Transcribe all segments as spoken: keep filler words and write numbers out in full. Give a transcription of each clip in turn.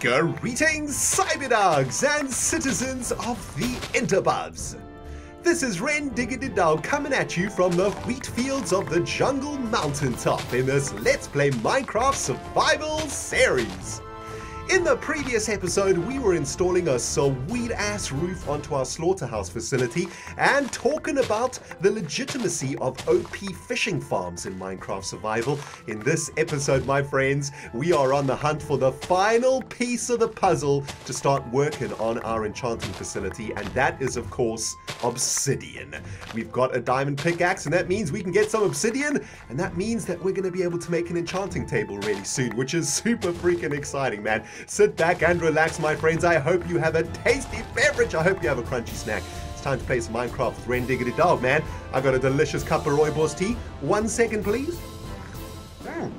Greetings, Cyberdogs and citizens of the interbubs. This is Ren Diggity Dog coming at you from the wheat fields of the jungle mountaintop in this Let's Play Minecraft Survival series. In the previous episode, we were installing a sweet-ass roof onto our slaughterhouse facility and talking about the legitimacy of O P fishing farms in Minecraft Survival. In this episode, my friends, we are on the hunt for the final piece of the puzzle to start working on our enchanting facility, and that is, of course, obsidian. We've got a diamond pickaxe, and that means we can get some obsidian, and that means that we're going to be able to make an enchanting table really soon, which is super freaking exciting, man. Sit back and relax, my friends. I hope you have a tasty beverage. I hope you have a crunchy snack. It's time to play some Minecraft with Ren Diggity Dog, man. I've got a delicious cup of rooibos tea. One second, please. Mm.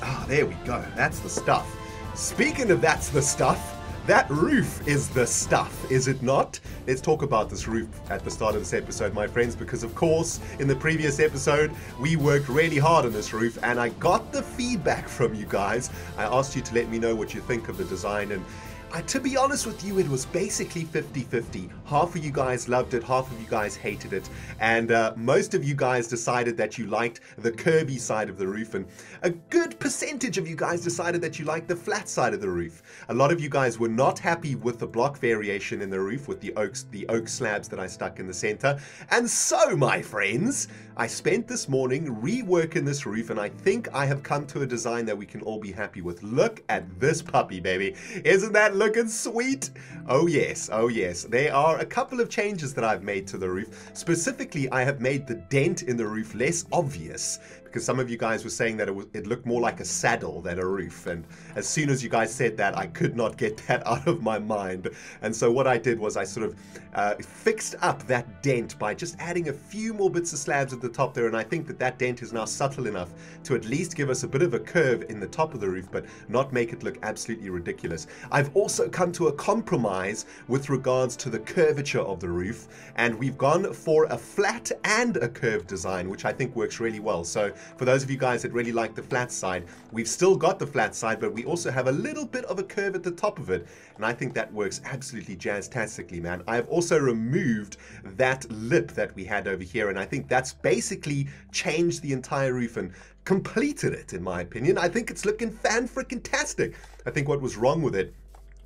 Ah, there we go. That's the stuff. Speaking of that's the stuff, that roof is the stuff, is it not? Let's talk about this roof at the start of this episode, my friends, because of course, in the previous episode, we worked really hard on this roof, and I got the feedback from you guys. I asked you to let me know what you think of the design, and I, to be honest with you, it was basically fifty fifty. Half of you guys loved it, half of you guys hated it, and uh, most of you guys decided that you liked the curvy side of the roof, and a good percentage of you guys decided that you liked the flat side of the roof. A lot of you guys were not happy with the block variation in the roof, with the oaks, the oak slabs that I stuck in the center. And so, my friends, I spent this morning reworking this roof, and I think I have come to a design that we can all be happy with. Look at this puppy, baby. Isn't that looking sweet? Oh yes, oh yes. There are a couple of changes that I've made to the roof. Specifically, I have made the dent in the roof less obvious, because some of you guys were saying that it, was, it looked more like a saddle than a roof, and as soon as you guys said that, I could not get that out of my mind. And so what I did was I sort of uh, fixed up that dent by just adding a few more bits of slabs at the top there, and I think that that dent is now subtle enough to at least give us a bit of a curve in the top of the roof, but not make it look absolutely ridiculous. I've also Also come to a compromise with regards to the curvature of the roof, and we've gone for a flat and a curved design, which I think works really well. So for those of you guys that really like the flat side, we've still got the flat side, but we also have a little bit of a curve at the top of it, and I think that works absolutely jazztastically, man. I've also removed that lip that we had over here, and I think that's basically changed the entire roof and completed it, in my opinion. I think it's looking fan-freaking-tastic. I think what was wrong with it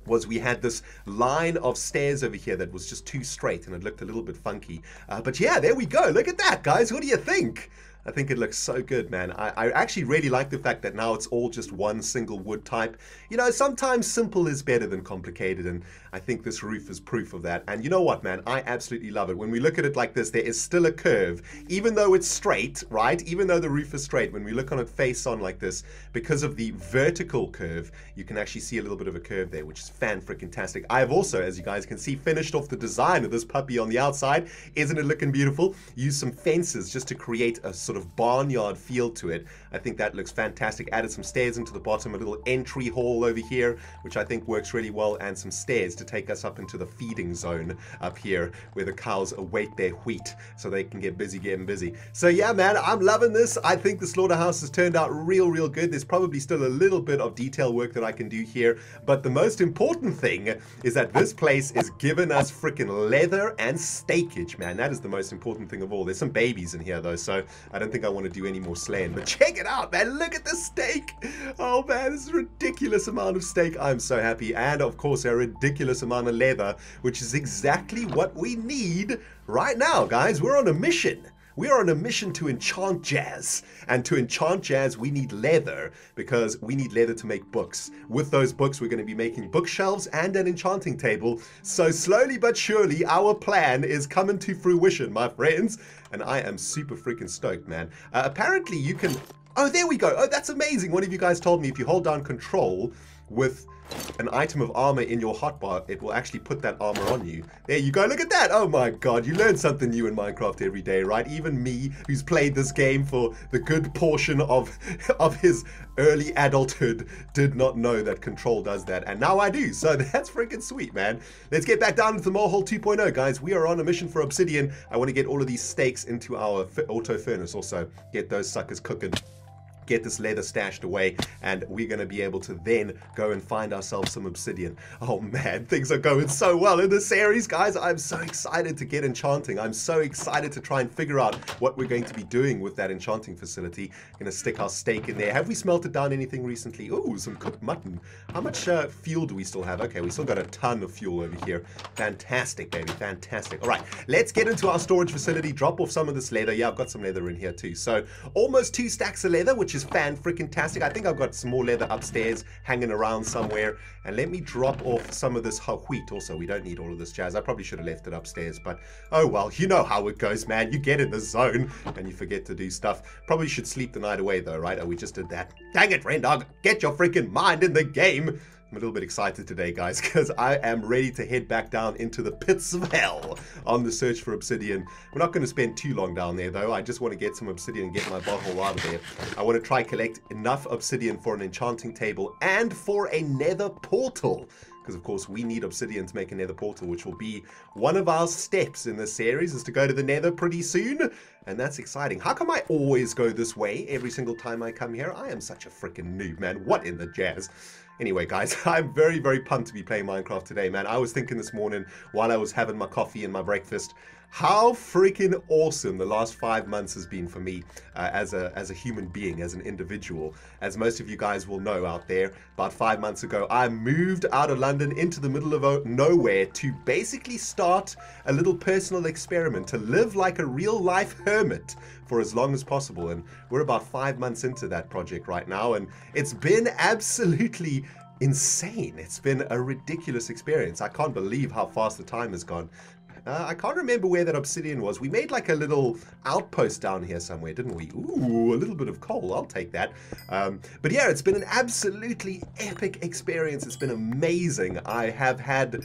was we had this line of stairs over here that was just too straight, and it looked a little bit funky. Uh, but yeah, there we go. Look at that, guys. What do you think? I think it looks so good, man. I, I actually really like the fact that now it's all just one single wood type. You know, sometimes simple is better than complicated, and I think this roof is proof of that. And you know what, man? I absolutely love it. When we look at it like this, there is still a curve, even though it's straight, right? Even though the roof is straight, when we look on it face on like this, because of the vertical curve, you can actually see a little bit of a curve there, which is fan-freaking-tastic. I have also, as you guys can see, finished off the design of this puppy on the outside. Isn't it looking beautiful? Use some fences just to create a sort of barnyard feel to it. I think that looks fantastic. Added some stairs into the bottom, a little entry hall over here, which I think works really well, and some stairs to take us up into the feeding zone up here where the cows await their wheat so they can get busy getting busy. So yeah, man, I'm loving this. I think the slaughterhouse has turned out real, real good. There's probably still a little bit of detail work that I can do here, but the most important thing is that this place is giving us freaking leather and steakage, man. That is the most important thing of all. There's some babies in here though, so I don't think I want to do any more slaying, but check it out, man. Look at the steak. Oh, man, this is a ridiculous amount of steak. I'm so happy. And, of course, a ridiculous amount of leather, which is exactly what we need right now, guys. We're on a mission. We are on a mission to enchant jazz, and to enchant jazz we need leather, because we need leather to make books. With those books we're going to be making bookshelves and an enchanting table, so slowly but surely our plan is coming to fruition, my friends, and I am super freaking stoked, man. Uh, apparently you can... Oh, there we go! Oh, that's amazing! One of you guys told me if you hold down control with an item of armor in your hotbar, it will actually put that armor on you. There you go, look at that! Oh my god, you learn something new in Minecraft every day, right? Even me, who's played this game for the good portion of, of his early adulthood, did not know that control does that, and now I do, so that's freaking sweet, man. Let's get back down to the Morhole two point oh, guys. We are on a mission for obsidian. I want to get all of these steaks into our auto furnace also. Get those suckers cooking. get this leather stashed away, and we're going to be able to then go and find ourselves some obsidian. Oh man, things are going so well in this series, guys. I'm so excited to get enchanting. I'm so excited to try and figure out what we're going to be doing with that enchanting facility. Going to stick our steak in there. Have we smelted down anything recently? Ooh, some cooked mutton. How much uh, fuel do we still have? Okay, we still got a ton of fuel over here. Fantastic, baby, fantastic. All right, let's get into our storage facility, drop off some of this leather. Yeah, I've got some leather in here too. So almost two stacks of leather, which is fan-freaking-tastic. I think I've got some more leather upstairs hanging around somewhere. And let me drop off some of this wheat also. We don't need all of this jazz. I probably should have left it upstairs, but oh well, you know how it goes, man. You get in the zone and you forget to do stuff. Probably should sleep the night away though, right? Oh, we just did that. Dang it, Ren Dog, get your freaking mind in the game. I'm a little bit excited today, guys, because I am ready to head back down into the pits of hell on the search for obsidian. We're not going to spend too long down there, though. I just want to get some obsidian and get my butthole out of there. I want to try collect enough obsidian for an enchanting table and for a nether portal. Because, of course, we need obsidian to make a nether portal, which will be one of our steps in this series, is to go to the nether pretty soon. And that's exciting. How come I always go this way every single time I come here? I am such a freaking noob, man. What in the jazz? Anyway, guys, I'm very, very pumped to be playing Minecraft today, man. I was thinking this morning while I was having my coffee and my breakfast, how freaking awesome the last five months has been for me uh, as a as a human being, as an individual. As most of you guys will know out there, about five months ago, I moved out of London into the middle of nowhere to basically start a little personal experiment, to live like a real-life hermit for as long as possible. And we're about five months into that project right now, and it's been absolutely insane. It's been a ridiculous experience. I can't believe how fast the time has gone. Uh, I can't remember where that obsidian was. We made like a little outpost down here somewhere, didn't we? Ooh, a little bit of coal. I'll take that. Um, but yeah, it's been an absolutely epic experience. It's been amazing. I have had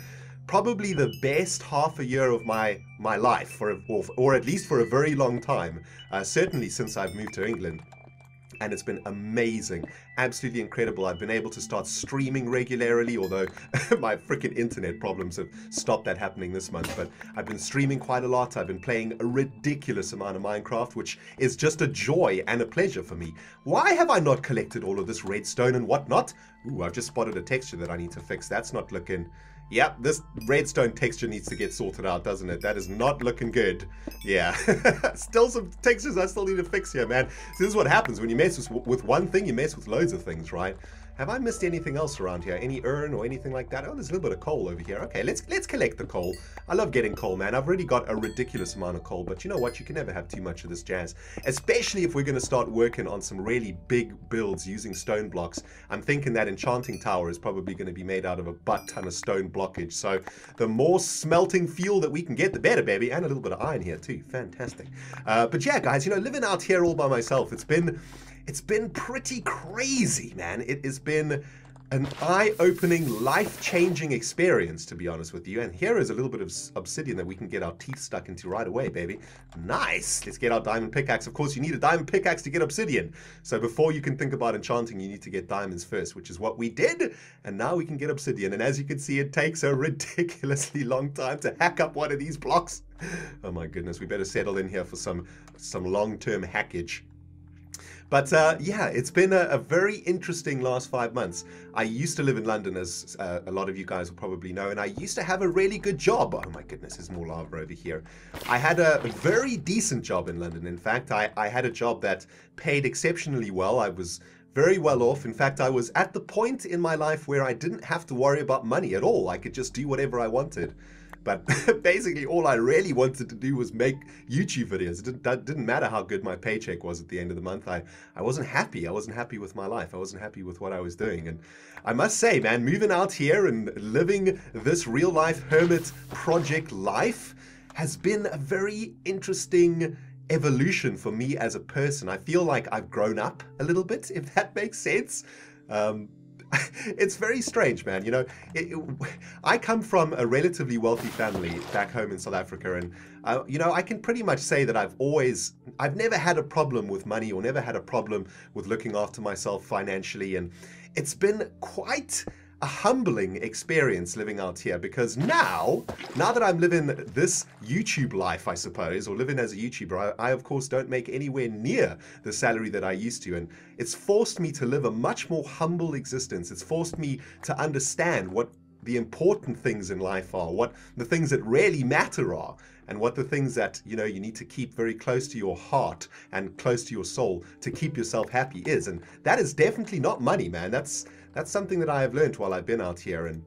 probably the best half a year of my, my life, for a, or, or at least for a very long time, uh, certainly since I've moved to England. And it's been amazing, absolutely incredible. I've been able to start streaming regularly, although my freaking internet problems have stopped that happening this month. But I've been streaming quite a lot. I've been playing a ridiculous amount of Minecraft, which is just a joy and a pleasure for me. Why have I not collected all of this redstone and whatnot? Ooh, I've just spotted a texture that I need to fix. That's not looking... Yep, this redstone texture needs to get sorted out, doesn't it? That is not looking good. Yeah. Still some textures I still need to fix here, man. So this is what happens when you mess with, with one thing, you mess with loads of things, right? Have I missed anything else around here? Any urn or anything like that? Oh, there's a little bit of coal over here. Okay, let's let's collect the coal. I love getting coal, man. I've already got a ridiculous amount of coal, but you know what? You can never have too much of this jazz, especially if we're going to start working on some really big builds using stone blocks. I'm thinking that enchanting tower is probably going to be made out of a butt ton of stone blockage. So the more smelting fuel that we can get, the better, baby. And a little bit of iron here too. Fantastic. Uh, but yeah, guys, you know, living out here all by myself, it's been... It's been pretty crazy, man. It has been an eye-opening, life-changing experience, to be honest with you. And here is a little bit of obsidian that we can get our teeth stuck into right away, baby. Nice! Let's get our diamond pickaxe. Of course, you need a diamond pickaxe to get obsidian. So before you can think about enchanting, you need to get diamonds first, which is what we did. And now we can get obsidian. And as you can see, it takes a ridiculously long time to hack up one of these blocks. Oh my goodness, we better settle in here for some, some long-term hackage. But uh, yeah, it's been a, a very interesting last five months. I used to live in London, as uh, a lot of you guys will probably know, and I used to have a really good job. Oh my goodness, there's more lava over here. I had a very decent job in London. In fact, I, I had a job that paid exceptionally well. I was very well off. In fact, I was at the point in my life where I didn't have to worry about money at all. I could just do whatever I wanted. But basically all I really wanted to do was make YouTube videos. It didn't, that didn't matter how good my paycheck was at the end of the month. I, I wasn't happy. I wasn't happy with my life. I wasn't happy with what I was doing. And I must say, man, moving out here and living this real-life hermit project life has been a very interesting evolution for me as a person. I feel like I've grown up a little bit, if that makes sense. Um, It's very strange, man. You know, it, it, I come from a relatively wealthy family back home in South Africa, and uh, you know, I can pretty much say that I've always, I've never had a problem with money, or never had a problem with looking after myself financially, and it's been quite a humbling experience living out here, because now, now that I'm living this YouTube life, I suppose, or living as a YouTuber, I, I of course don't make anywhere near the salary that I used to, and it's forced me to live a much more humble existence. It's forced me to understand what the important things in life are, what the things that really matter are, and what the things that, you know, you need to keep very close to your heart and close to your soul to keep yourself happy is. And that is definitely not money, man. That's that's something that I have learned while I've been out here, and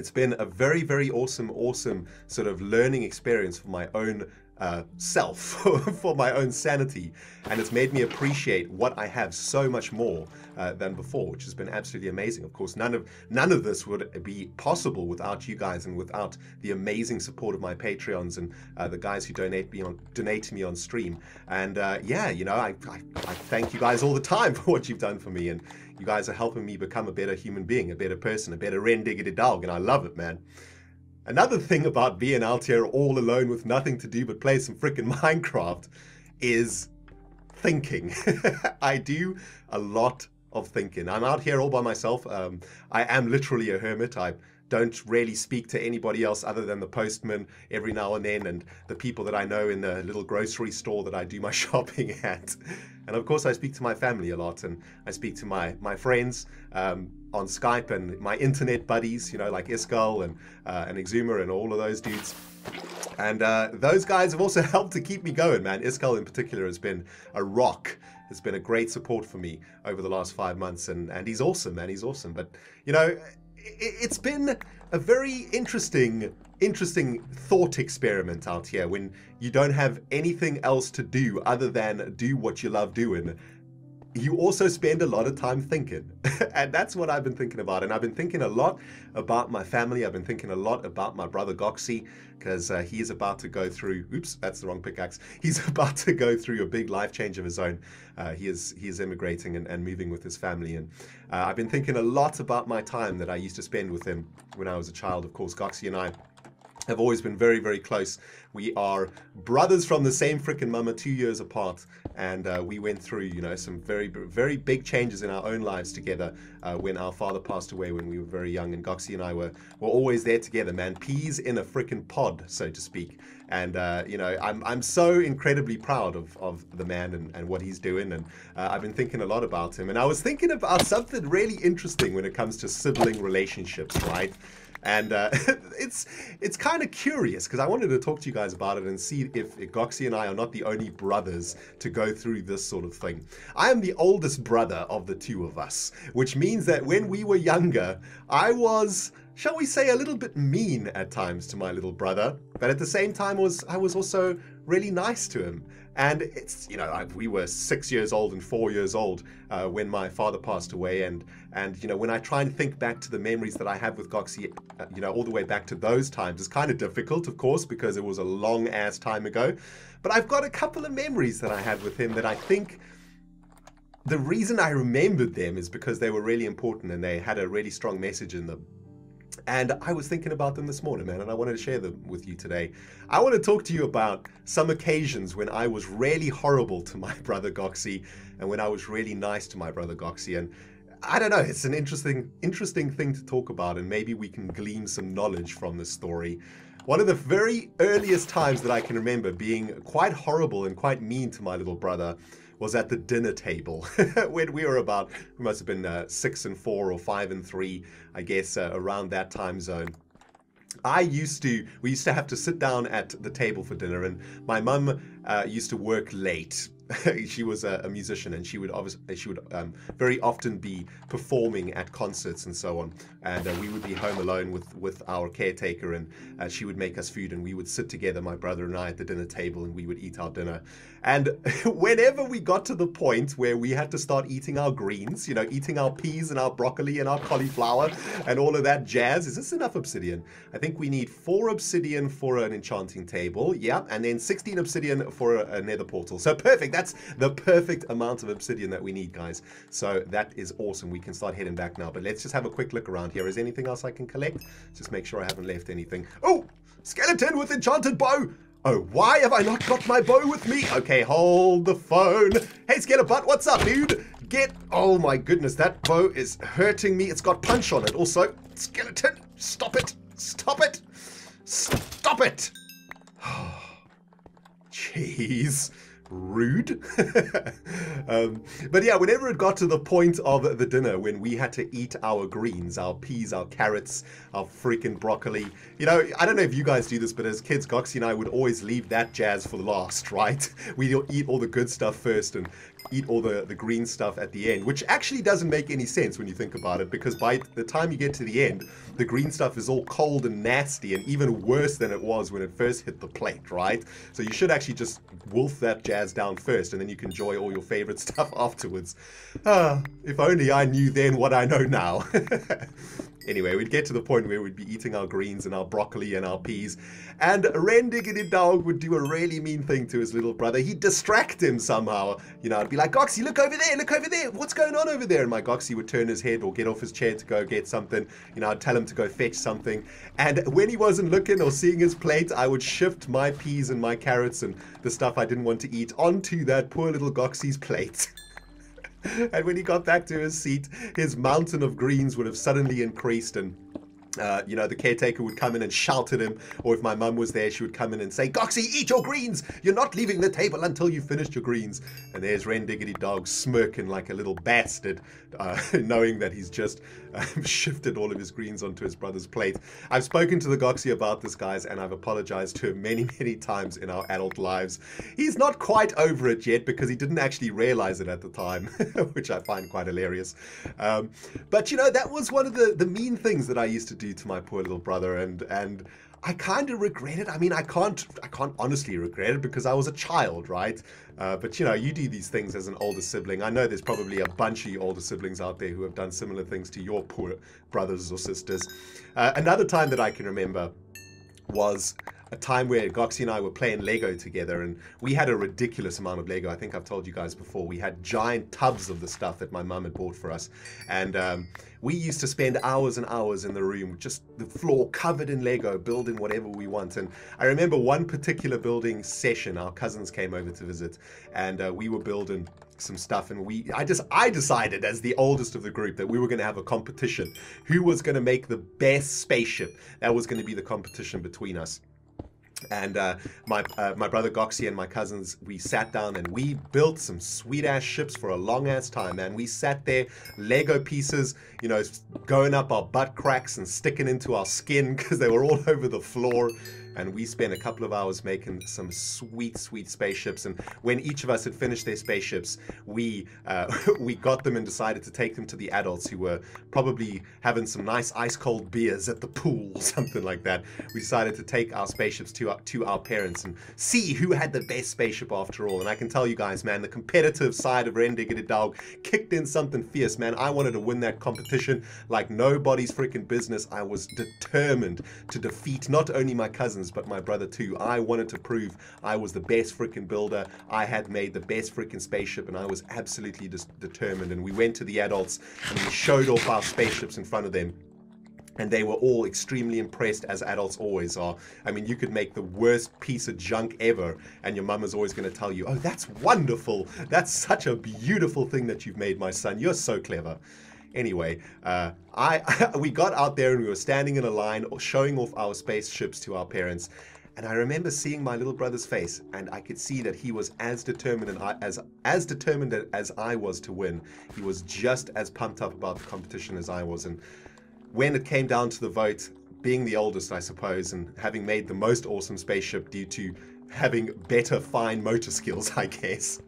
it's been a very, very awesome, awesome sort of learning experience for my own uh, self, for my own sanity, and it's made me appreciate what I have so much more uh, than before, which has been absolutely amazing. Of course, none of none of this would be possible without you guys and without the amazing support of my Patreons and uh, the guys who donate me on donate to me on stream. And uh, yeah, you know, I, I I thank you guys all the time for what you've done for me, and you guys are helping me become a better human being, a better person, a better Ren Diggity Dog, and I love it, man. Another thing about being out here all alone with nothing to do but play some frickin' Minecraft is thinking. I do a lot of thinking. I'm out here all by myself. Um, I am literally a hermit. I don't really speak to anybody else other than the postman every now and then, and the people that I know in the little grocery store that I do my shopping at. And of course I speak to my family a lot, and I speak to my, my friends um, on Skype, and my internet buddies, you know, like Iskall and, uh, and Exuma and all of those dudes. And uh, those guys have also helped to keep me going, man. Iskall in particular has been a rock. It's been a great support for me over the last five months, and, and he's awesome, man, he's awesome. But, you know, it's been a very interesting, interesting thought experiment out here when you don't have anything else to do other than do what you love doing. You also spend a lot of time thinking. And that's what I've been thinking about. And I've been thinking a lot about my family. I've been thinking a lot about my brother Goxie, because uh, he is about to go through, oops, that's the wrong pickaxe. He's about to go through a big life change of his own. Uh, he is he is immigrating and, and moving with his family. And uh, I've been thinking a lot about my time that I used to spend with him when I was a child. Of course, Goxie and I have always been very, very close. We are brothers from the same frickin' mama, two years apart, and uh, we went through, you know, some very, very big changes in our own lives together uh, when our father passed away when we were very young, and Goxie and I were, were always there together, man, peas in a frickin' pod, so to speak. And, uh, you know, I'm, I'm so incredibly proud of, of the man and, and what he's doing, and uh, I've been thinking a lot about him. And I was thinking about something really interesting when it comes to sibling relationships, right? And uh, it's it's kind of curious, because I wanted to talk to you guys about it and see if, if Goxie and I are not the only brothers to go through this sort of thing. I am the oldest brother of the two of us, which means that when we were younger, I was, shall we say, a little bit mean at times to my little brother, but at the same time was I was also really nice to him. And it's, you know, I, we were six years old and four years old uh, when my father passed away, and and you know, when I try and think back to the memories that I have with Goxie, uh, you know, all the way back to those times, it's kind of difficult, of course, because it was a long ass time ago. But I've got a couple of memories that I had with him that I think the reason I remembered them is because they were really important and they had a really strong message in them. And I was thinking about them this morning, man, and I wanted to share them with you today. I want to talk to you about some occasions when I was really horrible to my brother Goxie and when I was really nice to my brother Goxie. And I don't know, it's an interesting, interesting thing to talk about, and maybe we can glean some knowledge from this story. One of the very earliest times that I can remember being quite horrible and quite mean to my little brother was at the dinner table when we were about, we must have been uh, six and four or five and three, I guess, uh, around that time zone. I used to, we used to have to sit down at the table for dinner, and my mum uh, used to work late. She was a, a musician, and she would obviously she would um, very often be performing at concerts and so on. And uh, we would be home alone with with our caretaker, and uh, she would make us food, and we would sit together, my brother and I, at the dinner table, and we would eat our dinner. And whenever we got to the point where we had to start eating our greens, you know, eating our peas and our broccoli and our cauliflower and all of that jazz, is this enough obsidian? I think we need four obsidian for an enchanting table, yeah, and then sixteen obsidian for a, a nether portal. So perfect. That's the perfect amount of obsidian that we need, guys. So that is awesome. We can start heading back now. But let's just have a quick look around here. Is there anything else I can collect? Just make sure I haven't left anything. Oh, skeleton with enchanted bow. Oh, why have I not got my bow with me? Okay, hold the phone. Hey, Scatterbutt, what's up, dude? Get... Oh, my goodness, that bow is hurting me. It's got punch on it. Also, skeleton, stop it. Stop it. Stop it. Jeez. Rude. um, but yeah, whenever it got to the point of the dinner when we had to eat our greens, our peas, our carrots, our freaking broccoli, you know, I don't know if you guys do this, but as kids, Goxie and I would always leave that jazz for last, right? We'd eat all the good stuff first and eat all the, the green stuff at the end, which actually doesn't make any sense when you think about it, because by the time you get to the end, the green stuff is all cold and nasty and even worse than it was when it first hit the plate, right? So you should actually just wolf that jazz down first, and then you can enjoy all your favorite stuff afterwards. Uh, if only I knew then what I know now. Anyway, we'd get to the point where we'd be eating our greens and our broccoli and our peas, and Ren Diggity Dog would do a really mean thing to his little brother. He'd distract him somehow. You know, I'd be like, Goxie, look over there, look over there. What's going on over there? And my Goxie would turn his head or get off his chair to go get something. You know, I'd tell him to go fetch something. And when he wasn't looking or seeing his plate, I would shift my peas and my carrots and the stuff I didn't want to eat onto that poor little Goxie's plate. And when he got back to his seat, his mountain of greens would have suddenly increased, and uh, you know, the caretaker would come in and shout at him, or if my mum was there, she would come in and say, Goxie, eat your greens! You're not leaving the table until you've finished your greens. And there's Ren Diggity Dog smirking like a little bastard, uh, knowing that he's just uh, shifted all of his greens onto his brother's plate. I've spoken to the Goxie about this, guys, and I've apologized to him many, many times in our adult lives. He's not quite over it yet because he didn't actually realize it at the time, which I find quite hilarious. Um, but, you know, that was one of the, the mean things that I used to do to my poor little brother, and and I kind of regret it. I mean, I can't I can't honestly regret it because I was a child, right? Uh, but you know, you do these things as an older sibling. I know there's probably a bunch of you older siblings out there who have done similar things to your poor brothers or sisters. Uh, another time that I can remember was a time where Goxie and I were playing Lego together, and we had a ridiculous amount of Lego. I think I've told you guys before, we had giant tubs of the stuff that my mum had bought for us, and um, we used to spend hours and hours in the room, just the floor covered in Lego, building whatever we want. And I remember one particular building session, our cousins came over to visit, and uh, we were building some stuff, and we I just I decided as the oldest of the group that we were going to have a competition. Who was going to make the best spaceship? That was going to be the competition between us. And uh, my uh, my brother Goxie and my cousins, we sat down and we built some sweet ass ships for a long ass time, man. We sat there, Lego pieces, you know, going up our butt cracks and sticking into our skin because they were all over the floor. And we spent a couple of hours making some sweet, sweet spaceships. And when each of us had finished their spaceships, we uh, we got them and decided to take them to the adults who were probably having some nice ice cold beers at the pool or something like that. We decided to take our spaceships to our, to our parents and see who had the best spaceship after all. And I can tell you guys, man, the competitive side of Ren Diggity Dog kicked in something fierce, man. I wanted to win that competition like nobody's freaking business. I was determined to defeat not only my cousins, but my brother too. I wanted to prove I was the best freaking builder. I had made the best freaking spaceship, and I was absolutely just determined. And we went to the adults and we showed off our spaceships in front of them. And they were all extremely impressed, as adults always are. I mean, you could make the worst piece of junk ever, and your mum is always going to tell you, oh, that's wonderful. That's such a beautiful thing that you've made, my son. You're so clever. Anyway, uh, I, I we got out there and we were standing in a line showing off our spaceships to our parents. And I remember seeing my little brother's face, and I could see that he was as determined and I, as as determined as I was to win. He was just as pumped up about the competition as I was. And when it came down to the vote, being the oldest, I suppose, and having made the most awesome spaceship due to having better fine motor skills, I guess,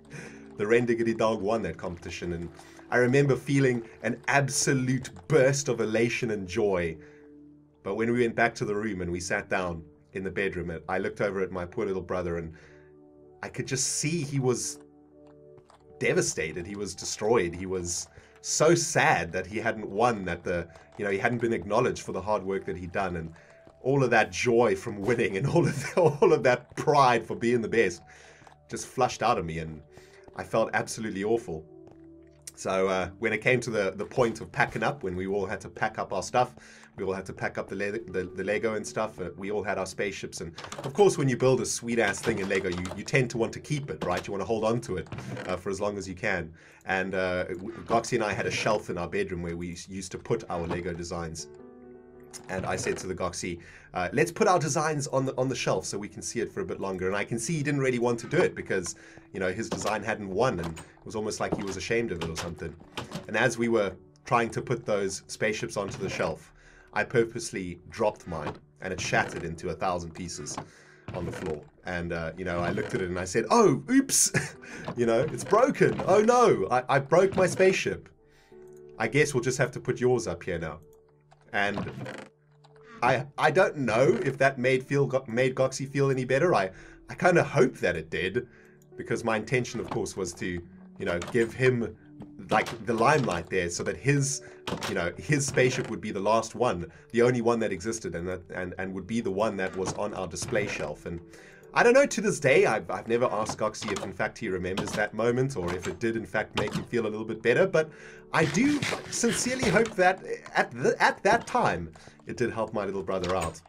the Ren Diggity Dog won that competition. And I remember feeling an absolute burst of elation and joy. But when we went back to the room and we sat down in the bedroom, I looked over at my poor little brother and I could just see he was devastated. He was destroyed. He was so sad that he hadn't won, that the, you know, he hadn't been acknowledged for the hard work that he'd done, and all of that joy from winning and all of the, all of that pride for being the best just flushed out of me, and I felt absolutely awful. So uh, when it came to the, the point of packing up, when we all had to pack up our stuff, we all had to pack up the, le the, the Lego and stuff. Uh, we all had our spaceships. And of course, when you build a sweet-ass thing in Lego, you, you tend to want to keep it, right? You want to hold on to it uh, for as long as you can. And uh, Goxie and I had a shelf in our bedroom where we used to put our Lego designs. And I said to the Goxie, uh, let's put our designs on the on the shelf so we can see it for a bit longer. And I can see he didn't really want to do it because, you know, his design hadn't won, and it was almost like he was ashamed of it or something. And as we were trying to put those spaceships onto the shelf, I purposely dropped mine, and it shattered into a thousand pieces on the floor. And, uh, you know, I looked at it and I said, oh, oops, you know, it's broken. Oh, no, I, I broke my spaceship. I guess we'll just have to put yours up here now. And I I don't know if that made feel made Goxie feel any better. I, I kind of hope that it did, because my intention, of course, was to, you know, give him like the limelight there, so that his, you know, his spaceship would be the last one, the only one that existed, and that, and and would be the one that was on our display shelf. And I don't know, to this day, I've, I've never asked Goxie if in fact he remembers that moment, or if it did in fact make him feel a little bit better, but I do sincerely hope that at, the, at that time, it did help my little brother out.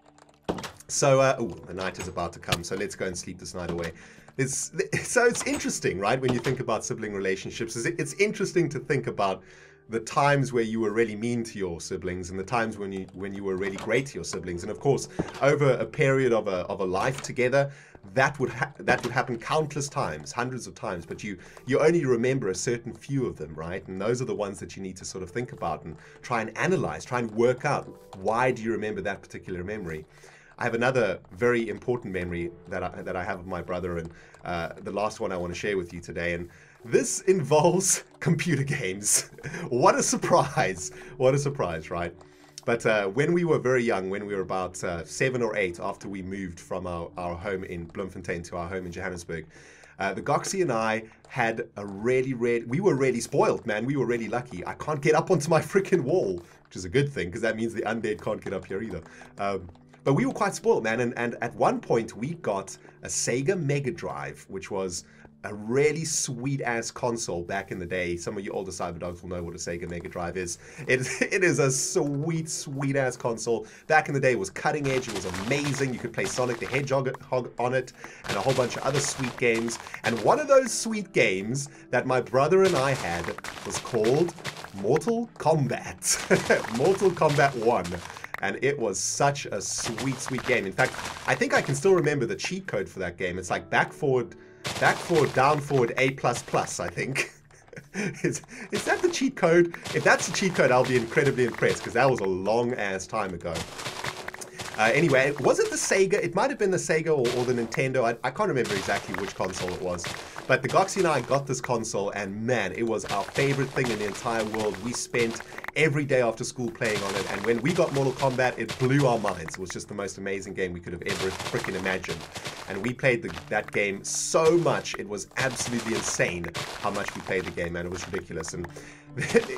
So, uh, ooh, the night is about to come, so let's go and sleep this night away. It's, so it's interesting, right, when you think about sibling relationships. It's interesting to think about the times where you were really mean to your siblings, and the times when you when you were really great to your siblings. And of course, over a period of a, of a life together, that would ha that would happen countless times, hundreds of times, but you you only remember a certain few of them, right? And those are the ones that you need to sort of think about and try and analyze, try and work out, why do you remember that particular memory? I have another very important memory that I, that I have of my brother, and uh, the last one I want to share with you today. And this involves computer games. What a surprise. What a surprise, right? But uh, when we were very young, when we were about uh, seven or eight, after we moved from our, our home in Bloemfontein to our home in Johannesburg, uh, the Goxie and I had a really, really, we were really spoiled, man. We were really lucky. I can't get up onto my freaking wall, which is a good thing, because that means the undead can't get up here either. Um, but we were quite spoiled, man. And, and at one point, we got a Sega Mega Drive, which was a really sweet-ass console back in the day. Some of you older Cyberdogs will know what a Sega Mega Drive is. It, it is a sweet, sweet-ass console. Back in the day, it was cutting-edge. It was amazing. You could play Sonic the Hedgehog on it, and a whole bunch of other sweet games. And one of those sweet games that my brother and I had was called Mortal Kombat. Mortal Kombat one. And it was such a sweet, sweet game. In fact, I think I can still remember the cheat code for that game. It's like back forward... Back forward, down forward, A plus plus, I think. is, is that the cheat code? If that's the cheat code, I'll be incredibly impressed, because that was a long-ass time ago. Uh, anyway, was it the Sega? It might have been the Sega or, or the Nintendo. I, I can't remember exactly which console it was. But the Goxie and I got this console, and man, it was our favorite thing in the entire world. We spent every day after school playing on it, and when we got Mortal Kombat, it blew our minds. It was just the most amazing game we could have ever freaking imagined. And we played the, that game so much, it was absolutely insane how much we played the game, man. It was ridiculous. And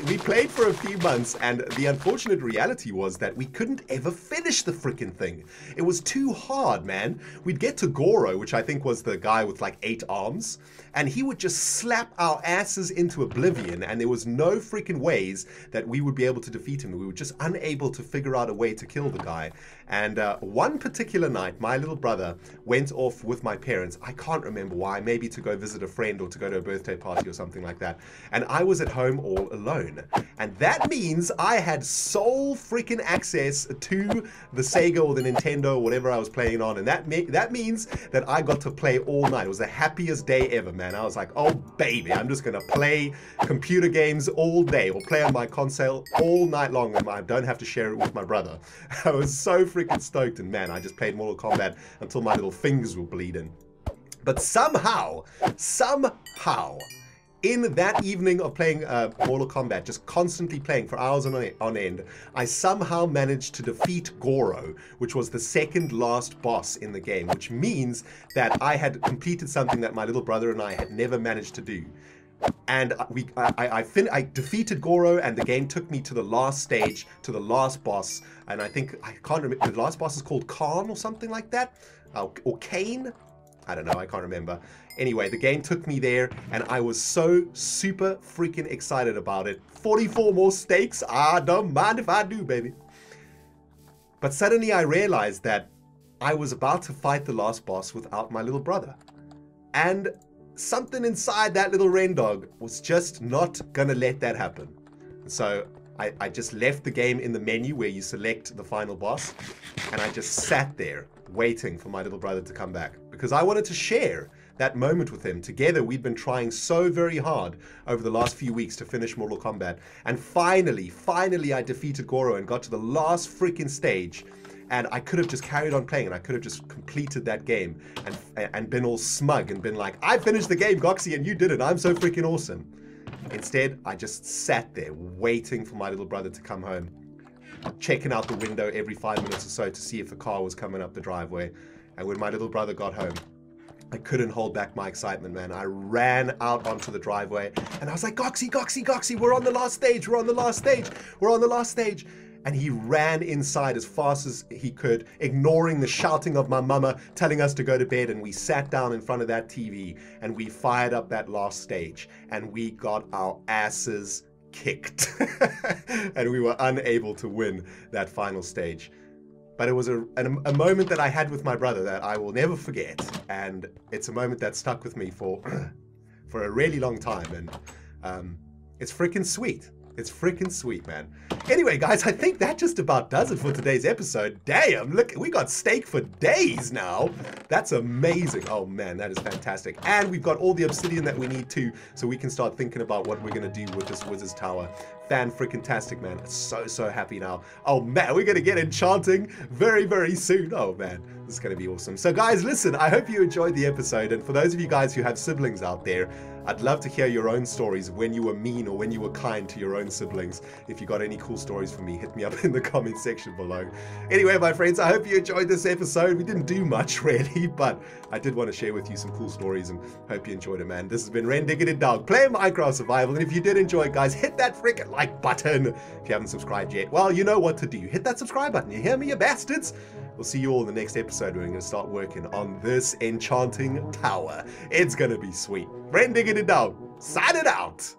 we played for a few months, and the unfortunate reality was that we couldn't ever finish the freaking thing. It was too hard, man. We'd get to Goro, which I think was the guy with like eight arms, and he would just slap our asses into oblivion, and there was no freaking ways that we would be able to defeat him. We were just unable to figure out a way to kill the guy. And uh, one particular night, my little brother went off with my parents. I can't remember why, maybe to go visit a friend or to go to a birthday party or something like that. And I was at home all alone. And that means I had sole freaking access to the Sega or the Nintendo or whatever I was playing on. And that, me that means that I got to play all night. It was the happiest day ever, man. I was like, oh baby, I'm just gonna play computer games all day, or play on my console all night long, and I don't have to share it with my brother. I was so freaking freaking stoked, and man, I just played Mortal Kombat until my little fingers were bleeding. But somehow, somehow, in that evening of playing uh, Mortal Kombat, just constantly playing for hours on, on end, I somehow managed to defeat Goro, which was the second last boss in the game, which means that I had completed something that my little brother and I had never managed to do. And we, I, I, fin I defeated Goro, and the game took me to the last stage, to the last boss. And I think, I can't remember, the last boss is called Khan or something like that? Uh, or Kane? I don't know, I can't remember. Anyway, the game took me there and I was so super freaking excited about it. forty-four more stakes, I don't mind if I do, baby. But suddenly I realized that I was about to fight the last boss without my little brother. And something inside that little Ren dog was just not gonna let that happen. So I, I just left the game in the menu where you select the final boss, and I just sat there waiting for my little brother to come back because I wanted to share that moment with him. Together, we'd been trying so very hard over the last few weeks to finish Mortal Kombat. And finally, finally, I defeated Goro and got to the last freaking stage. And I could have just carried on playing and I could have just completed that game and, and been all smug and been like, I finished the game, Goxie, and you did it. I'm so freaking awesome. Instead, I just sat there waiting for my little brother to come home, checking out the window every five minutes or so to see if the car was coming up the driveway. And when my little brother got home, I couldn't hold back my excitement, man. I ran out onto the driveway and I was like, Goxie, Goxie, Goxie, we're on the last stage, we're on the last stage, we're on the last stage. And he ran inside as fast as he could, ignoring the shouting of my mama telling us to go to bed. And we sat down in front of that T V and we fired up that last stage and we got our asses kicked and we were unable to win that final stage. But it was a, a moment that I had with my brother that I will never forget. And it's a moment that stuck with me for, for a really long time. And um, it's freaking sweet. It's freaking sweet, man. Anyway, guys, I think that just about does it for today's episode. Damn, look, we got steak for days now. That's amazing. Oh, man, that is fantastic. And we've got all the obsidian that we need, too, so we can start thinking about what we're going to do with this wizard's tower. Fan-freaking-tastic, man. So, so happy now. Oh, man, we're going to get enchanting very, very soon. Oh, man, this is going to be awesome. So, guys, listen, I hope you enjoyed the episode. And for those of you guys who have siblings out there, I'd love to hear your own stories of when you were mean or when you were kind to your own siblings. If you got any cool stories for me, hit me up in the comment section below. Anyway, my friends, I hope you enjoyed this episode. We didn't do much, really, but I did want to share with you some cool stories and hope you enjoyed it, man. This has been Ren Diggity Dog, playing Minecraft Survival. And if you did enjoy it, guys, hit that freaking like button. If you haven't subscribed yet, well, you know what to do. Hit that subscribe button. You hear me, you bastards? We'll see you all in the next episode where we're going to start working on this enchanting tower. It's going to be sweet. Ren Diggity Dog, signing out.